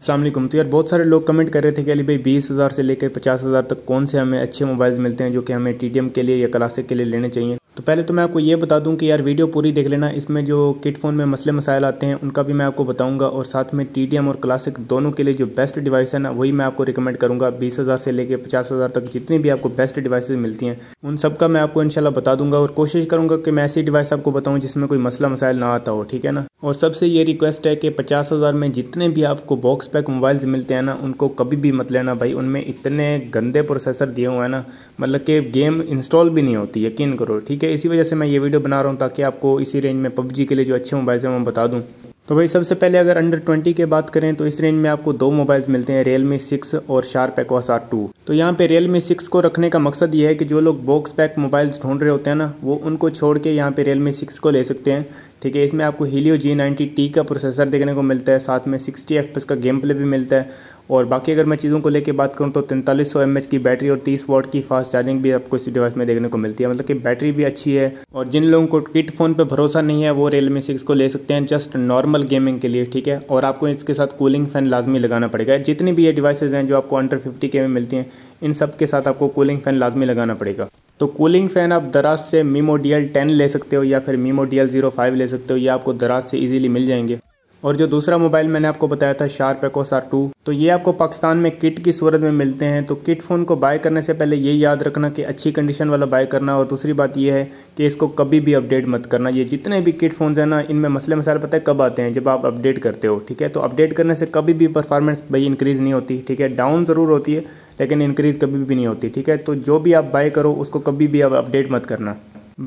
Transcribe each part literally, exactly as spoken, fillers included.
अस्सलाम वालेकुम। तो यार बहुत सारे लोग कमेंट कर रहे थे कि अली भाई बीस हज़ार से लेकर पचास हज़ार तक कौन से हमें अच्छे मोबाइल्स मिलते हैं जो कि हमें टीडीएम के लिए या क्लासिक के लिए लेने चाहिए। तो पहले तो मैं आपको ये बता दूं कि यार वीडियो पूरी देख लेना, इसमें जो किट फ़ोन में मसले मसाइल आते हैं उनका भी मैं आपको बताऊंगा और साथ में टीडीएम और क्लासिक दोनों के लिए जो बेस्ट डिवाइस है ना वही मैं आपको रिकमेंड करूंगा। बीस हज़ार से लेकर पचास हज़ार तक जितनी भी आपको बेस्ट डिवाइसेस मिलती हैं उन सब का मैं आपको इंशाल्लाह बता दूंगा और कोशिश करूँगा कि मैं ऐसी डिवाइस आपको बताऊँ जिसमें कोई मसला मसाइल ना आता हो, ठीक है ना। और सबसे ये रिक्वेस्ट है कि पचास हज़ार में जितने भी आपको बॉक्स पैक मोबाइल्स मिलते हैं ना उनको कभी भी मत लेना भाई, उनमें इतने गंदे प्रोसेसर दिए हुए हैं ना, मतलब कि गेम इंस्टॉल भी नहीं होती, यकीन करो, ठीक है। इसी वजह से मैं ये वीडियो बना रहा हूँ ताकि आपको इसी रेंज में पबजी के लिए जो अच्छे मोबाइल्स हैं वो बता दूँ। तो भाई सबसे पहले अगर अंडर ट्वेंटी के बात करें तो इस रेंज में आपको दो मोबाइल्स मिलते हैं, Realme सिक्स और Sharp Aquos आर टू। तो यहाँ पे Realme सिक्स को रखने का मकसद ये है कि जो लोग बॉक्स पैक मोबाइल्स ढूंढ रहे होते हैं ना वो उनको छोड़ के यहाँ पे Realme सिक्स को ले सकते हैं, ठीक है। इसमें आपको Helio जी नाइंटी टी का प्रोसेसर देखने को मिलता है, साथ में सिक्सटी एफ पी एस का गेम प्ले भी मिलता है और बाकी अगर मैं चीज़ों को लेकर बात करूँ तो तैंतालीस सौ एम एच की बैटरी और तीस वाट की फास्ट चार्जिंग भी आपको इस डिवाइस में देखने को मिलती है, मतलब कि बैटरी भी अच्छी है। और जिन लोगों को किट फ़ोन पर भरोसा नहीं है वो Realme सिक्स को ले सकते हैं जस्ट नॉर्मल गेमिंग के लिए, ठीक है। और आपको इसके साथ कूलिंग फैन लाजमी लगाना पड़ेगा। जितनी भी ये डिवाइसेस हैं जो आपको अंडर फिफ्टी के में मिलती हैं इन सब के साथ आपको कूलिंग फैन लाजमी लगाना पड़ेगा। तो कूलिंग फैन आप दराज से मीमो डी एल टेन ले सकते हो या फिर मीमो डी एल जीरो फाइव ले सकते हो, ये आपको दराज से इजीली मिल जाएंगे। और जो दूसरा मोबाइल मैंने आपको बताया था Sharp Aquos आर टू, तो ये आपको पाकिस्तान में किट की सूरत में मिलते हैं। तो किट फ़ोन को बाय करने से पहले ये याद रखना कि अच्छी कंडीशन वाला बाय करना और दूसरी बात ये है कि इसको कभी भी अपडेट मत करना। ये जितने भी किट फ़ोन्स हैं ना इनमें मसले मसाइल पता है कब आते हैं, जब आप अपडेट करते हो, ठीक है। तो अपडेट करने से कभी भी परफॉर्मेंस भाई इंक्रीज़ नहीं होती, ठीक है। डाउन ज़रूर होती है लेकिन इंक्रीज़ कभी भी नहीं होती, ठीक है। तो जो भी आप बाय करो उसको कभी भी आप अपडेट मत करना।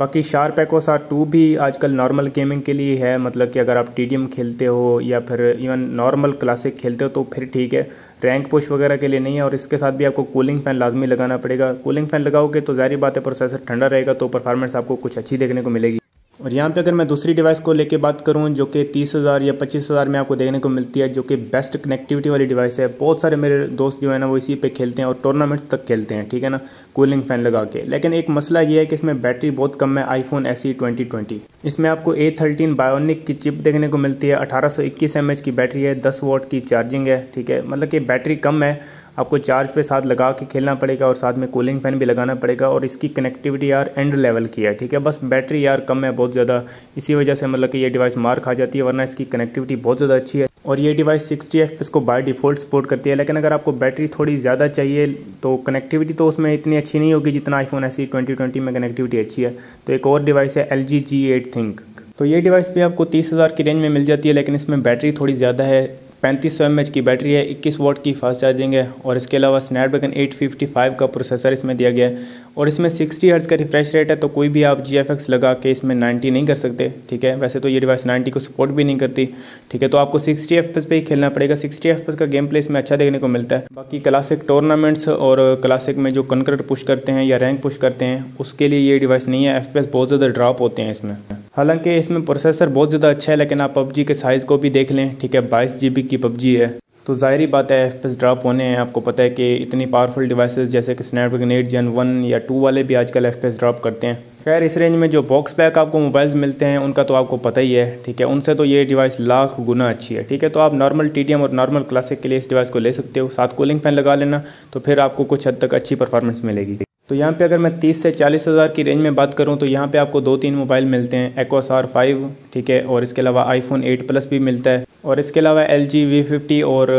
बाकी Sharp Aquos आर टू भी आजकल नॉर्मल गेमिंग के लिए है, मतलब कि अगर आप टीडीएम खेलते हो या फिर इवन नॉर्मल क्लासिक खेलते हो तो फिर ठीक है, रैंक पुश वगैरह के लिए नहीं है। और इसके साथ भी आपको कूलिंग फैन लाजमी लगाना पड़ेगा। कूलिंग फैन लगाओगे तो जाहिर बात है प्रोसेसर ठंडा रहेगा तो परफॉर्मेंस आपको कुछ अच्छी देखने को मिलेगी। और यहाँ पे अगर मैं दूसरी डिवाइस को लेके बात करूँ जो कि तीस हज़ार या पच्चीस हज़ार में आपको देखने को मिलती है, जो कि बेस्ट कनेक्टिविटी वाली डिवाइस है। बहुत सारे मेरे दोस्त जो है ना वो इसी पे खेलते हैं और टूर्नामेंट्स तक खेलते हैं, ठीक है ना, कूलिंग फैन लगा के। लेकिन एक मसला ये है कि इसमें बैटरी बहुत कम है। IPhone S E twenty twenty, इसमें आपको ए थर्टीन बायोनिक की चिप देखने को मिलती है, अठारह सौ इक्कीस एम एच की बैटरी है, दस वाट की चार्जिंग है, ठीक है। मतलब कि बैटरी कम है, आपको चार्ज पे साथ लगा के खेलना पड़ेगा और साथ में कूलिंग फैन भी लगाना पड़ेगा। और इसकी कनेक्टिविटी यार एंड लेवल की है, ठीक है। बस बैटरी यार कम है बहुत ज़्यादा, इसी वजह से मतलब कि ये डिवाइस मार खा जाती है, वरना इसकी कनेक्टिविटी बहुत ज़्यादा अच्छी है। और ये डिवाइस सिक्सटी एफ इसको बाय डिफ़ॉल्ट सपोर्ट करती है, लेकिन अगर आपको बैटरी थोड़ी ज़्यादा चाहिए तो कनेक्टिविटी तो उसमें इतनी अच्छी नहीं होगी जितना iPhone S E twenty twenty में कनेक्टिविटी अच्छी है। तो एक और डिवाइस है L G G eight ThinQ, तो ये डिवाइस भी आपको तीस हज़ार की रेंज में मिल जाती है, लेकिन इसमें बैटरी थोड़ी ज़्यादा है, पैंतीस सौ एम एच की बैटरी है, इक्कीस वाट की फास्ट चार्जिंग है और इसके अलावा स्नैपड्रैगन एट फिफ्टी फाइव का प्रोसेसर इसमें दिया गया है और इसमें सिक्सटी हर्ट्ज़ का रिफ्रेश रेट है। तो कोई भी आप जी एफ एक्स लगा के इसमें नाइंटी नहीं कर सकते, ठीक है। वैसे तो ये डिवाइस नाइंटी को सपोर्ट भी नहीं करती, ठीक है। तो आपको सिक्सटी एफ पी एस पे ही खेलना पड़ेगा। सिक्सटी एफ पी एस का गेम प्ले इसमें अच्छा देखने को मिलता है। बाकी क्लासिक टूर्नामेंट्स और क्लासिक में जो कंकरेंट पुश करते हैं या रैंक पुश करते हैं उसके लिए ये डिवाइस नहीं है, एफ पी एस बहुत ज़्यादा ड्रॉप होते हैं इसमें। हालांकि इसमें प्रोसेसर बहुत ज़्यादा अच्छा है, लेकिन आप पबजी के साइज़ को भी देख लें, ठीक है। बाईस जी बी की पबजी है तो ज़ाहरी बात है एफ पी एस ड्रॉप होने हैं। आपको पता है कि इतनी पावरफुल डिवाइसेस जैसे कि स्नैपड्रैगन एट जन वन या टू वाले भी आजकल एफ पी एस ड्रॉप करते हैं। खैर इस रेंज में जो बॉक्स पैक आपको मोबाइल्स मिलते हैं उनका तो आपको पता ही है, ठीक है। उनसे तो ये डिवाइस लाख गुना अच्छी है, ठीक है। तो आप नॉर्मल टीडीएम और नॉर्मल क्लासिक के लिए इस डिवाइस को ले सकते हो, साथ कूलिंग फैन लगा लेना तो फिर आपको कुछ हद तक अच्छी परफॉर्मेंस मिलेगी। तो यहाँ पे अगर मैं तीस से चालीस हज़ार की रेंज में बात करूँ तो यहाँ पे आपको दो तीन मोबाइल मिलते हैं, Aquos आर फाइव, ठीक है, और इसके अलावा आईफोन एट प्लस भी मिलता है और इसके अलावा एलजी वी फिफ्टी और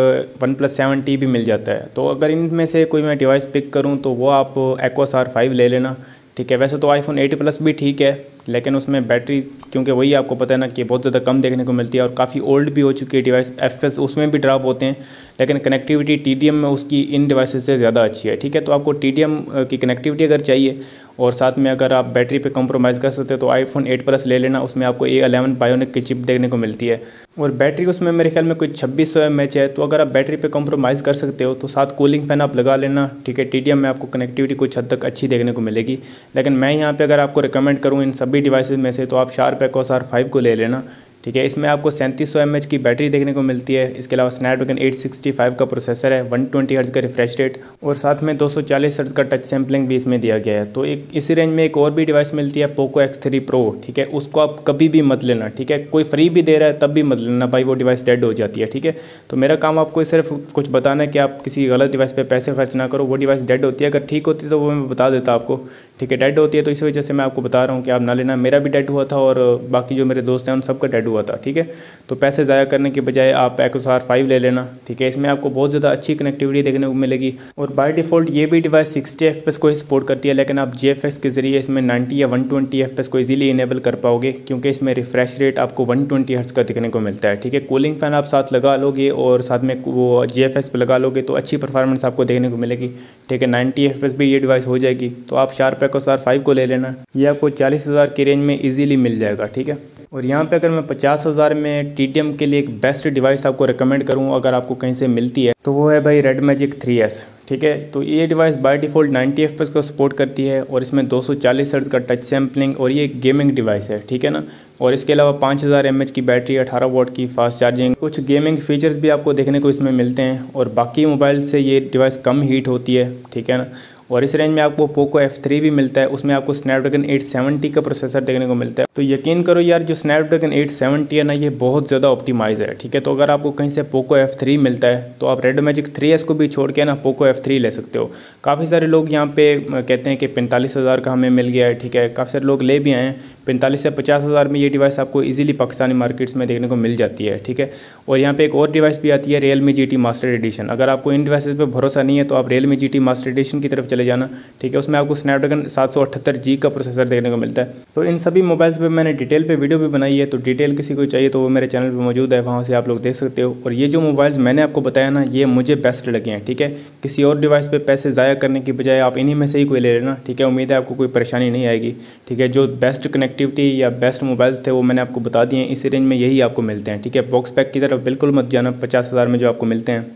OnePlus सेवन टी भी मिल जाता है। तो अगर इनमें से कोई मैं डिवाइस पिक करूँ तो वो आप Aquos आर फाइव ले लेना, ठीक है। वैसे तो आईफोन एट प्लस भी ठीक है, लेकिन उसमें बैटरी क्योंकि वही आपको पता है ना कि बहुत ज़्यादा कम देखने को मिलती है और काफ़ी ओल्ड भी हो चुकी है डिवाइस, एफपीएस उसमें भी ड्रॉप होते हैं, लेकिन कनेक्टिविटी टीडीएम में उसकी इन डिवाइसेस से ज़्यादा अच्छी है, ठीक है। तो आपको टीडीएम की कनेक्टिविटी अगर चाहिए और साथ में अगर आप बैटरी पे कॉम्प्रोमाइज़ कर सकते हो तो आईफोन एट प्लस ले लेना। उसमें आपको ए अलेवन बायोनिक की चिप देखने को मिलती है और बैटरी उसमें मेरे ख्याल में कोई छब्बीस सौ एम एच है। तो अगर आप बैटरी पे कॉम्प्रोमाइज़ कर सकते हो तो साथ कूलिंग फैन आप लगा लेना, ठीक है। टीडीएम में आपको कनेक्टिविटी कुछ हद तक अच्छी देखने को मिलेगी, लेकिन मैं यहाँ पर अगर आपको रिकमेंड करूँ इन सभी डिवाइसेस में से तो आप Sharp Aquos आर फाइव को ले लेना, ठीक है। इसमें आपको सैंतीस सौ एम एच की बैटरी देखने को मिलती है। इसके अलावा स्नैपड्रैगन एट सिक्स्टी फाइव का प्रोसेसर है, वन ट्वेंटी हर्ट्ज का रिफ्रेश रेट और साथ में दो सौ चालीस हर्ट्ज का टच सैम्पलिंग भी इसमें दिया गया है। तो एक इसी रेंज में एक और भी डिवाइस मिलती है पोको एक्स थ्री प्रो, ठीक है। उसको आप कभी भी मत लेना, ठीक है। कोई फ्री भी दे रहा है तब भी मत लेना भाई, वो डिवाइस डेड हो जाती है, ठीक है। तो मेरा काम आपको सिर्फ कुछ बताना है कि आप किसी गलत डिवाइस पर पैसे खर्च ना करो। वो डिवाइस डेड होती है, अगर ठीक होती है तो वो मैं बता देता आपको, ठीक है। डेड होती है तो इसी वजह से मैं आपको बता रहा हूँ कि आप ना लेना। मेरा भी डेड हुआ था और बाकी जो मेरे दोस्त हैं उन सबका डेड हुआ था, ठीक है। तो पैसे ज़ाया करने के बजाय आप एक्स आर फाइव ले लेना, ठीक है। इसमें आपको बहुत ज़्यादा अच्छी कनेक्टिविटी देखने को मिलेगी और बाय डिफ़ॉल्ट ये भी device sixty F P S को ही सपोर्ट करती है, लेकिन आप जी एफ एस के जरिए इसमें नाइन्टी या one twenty F P S को इजीली इनेबल कर पाओगे क्योंकि इसमें रिफ्रेश रेट आपको वन ट्वेंटी हर्ट्ज का दिखने को मिलता है, ठीक है। कूलिंग फैन आप साथ लगा लोगे और साथ में वो जी एफ एस पे लगा लोगे तो अच्छी परफॉर्मेंस आपको देखने को मिलेगी, ठीक है। नाइन्टी एफ पी एस भी ये डिवाइस हो जाएगी। तो आप शार्प एक्वस आर फाइव को ले लेना, ये आपको चालीस हज़ार की रेंज में ईजिली मिल जाएगा, ठीक है। और यहाँ पे अगर मैं पचास हज़ार में टी डी एम के लिए एक बेस्ट डिवाइस आपको रेकमेंड करूँ अगर आपको कहीं से मिलती है तो वो है भाई रेडमैजिक थ्री एस, ठीक है। तो ये device by default ninety F P S को सपोर्ट करती है और इसमें दो सौ चालीस हर्ट्ज का टच सैम्पलिंग और ये गेमिंग डिवाइस है, ठीक है ना। और इसके अलावा पाँच हज़ार एम एच की बैटरी, अठारह वाट की फास्ट चार्जिंग, कुछ गेमिंग फीचर्स भी आपको देखने को इसमें मिलते हैं और बाकी मोबाइल से ये डिवाइस कम हीट होती है, ठीक है ना। और इस रेंज में आपको पोको एफ थ्री भी मिलता है, उसमें आपको स्नैपड्रैगन एट सेवेंटी का प्रोसेसर देखने को मिलता है। तो यकीन करो यार, जो स्नैपड्रैगन एट सेवेंटी है ना, ये बहुत ज़्यादा ऑप्टिमाइज है, ठीक है। तो अगर आपको कहीं से पोको एफ थ्री मिलता है तो आप रेडमैजिक थ्री एस को भी छोड़ के ना पोको एफ थ्री ले सकते हो। काफ़ी सारे लोग यहाँ पे कहते हैं कि पैंतालीस हज़ार का हमें मिल गया है, ठीक है। काफ़ी सारे लोग ले भी आए हैं। पैंतालीस से पचास हज़ार में ये डिवाइस आपको ईजिली पाकिस्तानी मार्केट्स में देखने को मिल जाती है, ठीक है। और यहाँ पर एक और डिवाइस भी आती है Realme G T master edition. अगर आपको इन डिवाइसेस पर भरोसा नहीं है तो आप Realme G T master edition की तरफ चले जाना, ठीक है। उसमें आपको Snapdragon seven eighty eight G का प्रोसेसर देखने को मिलता है। तो इन सभी मोबाइल्स पे मैंने डिटेल पे वीडियो भी बनाई है, तो डिटेल किसी को चाहिए तो वो मेरे चैनल पे मौजूद है, वहाँ से आप लोग देख सकते हो। और ये जो मोबाइल्स मैंने आपको बताया ना, ये मुझे बेस्ट लगे हैं, ठीक है। किसी और डिवाइस पे पैसे ज़ाया करने की बजाय आप इन्हीं में से ही कोई ले लेना, ठीक है। उम्मीद है आपको कोई परेशानी नहीं आएगी, ठीक है। जो बेस्ट कनेक्टिविटी या बेस्ट मोबाइल्स थे वो मैंने आपको बता दिए हैं, इसी रेंज में यही आपको मिलते हैं, ठीक है। बॉक्स पैक की तरफ बिल्कुल मत जाना पचास हज़ार में जो आपको मिलते हैं,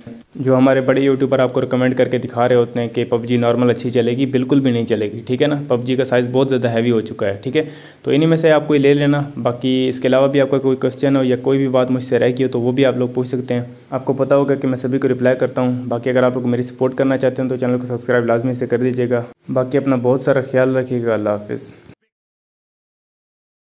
जो हमारे बड़े यूट्यूबर आपको रिकमेंड करके दिखा रहे होते हैं कि पबजी नॉर्मल अच्छी चलेगी, बिल्कुल भी नहीं चलेगी, ठीक है ना। पबजी का साइज़ बहुत ज़्यादा हैवी हो चुका है, ठीक है। तो इन्हीं में से आप कोई ले लेना। बाकी इसके अलावा भी आपका कोई क्वेश्चन हो या कोई भी बात मुझसे रह गई हो तो वो भी आप लोग पूछ सकते हैं। आपको पता होगा कि मैं सभी को रिप्लाई करता हूँ। बाकी अगर आप लोग मेरी सपोर्ट करना चाहते हैं तो चैनल को सब्सक्राइब लाजमी से कर दीजिएगा। बाकी अपना बहुत सारा ख्याल रखिएगा। अल्लाह हाफिज़।